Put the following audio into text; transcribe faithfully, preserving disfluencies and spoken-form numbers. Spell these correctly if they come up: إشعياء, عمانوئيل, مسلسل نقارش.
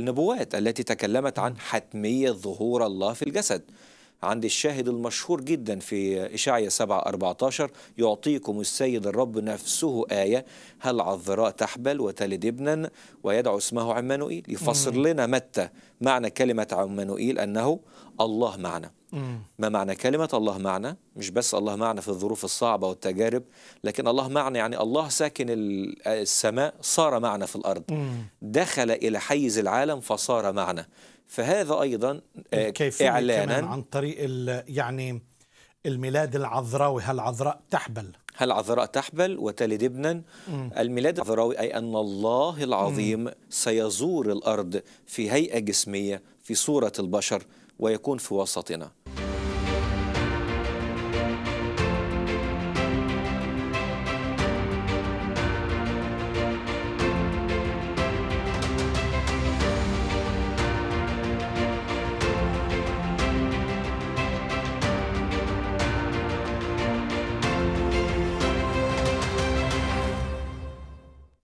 النبوات التي تكلمت عن حتمية ظهور الله في الجسد. عند الشاهد المشهور جدا في إشعياء سبعة أربعة عشر: يعطيكم السيد الرب نفسه آية، هل عذراء تحبل وتلد ابنا ويدعو اسمه عمانوئيل. يفسر لنا متى معنى كلمة عمانوئيل أنه الله معنا. ما معنى كلمة الله معنا؟ مش بس الله معنا في الظروف الصعبة والتجارب، لكن الله معنا يعني الله ساكن السماء صار معنا في الأرض، دخل إلى حيز العالم فصار معنا. فهذا أيضا إعلانا عن طريق يعني الميلاد العذراوي، هل عذراء تحبل، هل عذراء تحبل وتلد ابنا. الميلاد العذراوي أي أن الله العظيم مم. سيزور الأرض في هيئة جسمية في صورة البشر ويكون في وسطنا.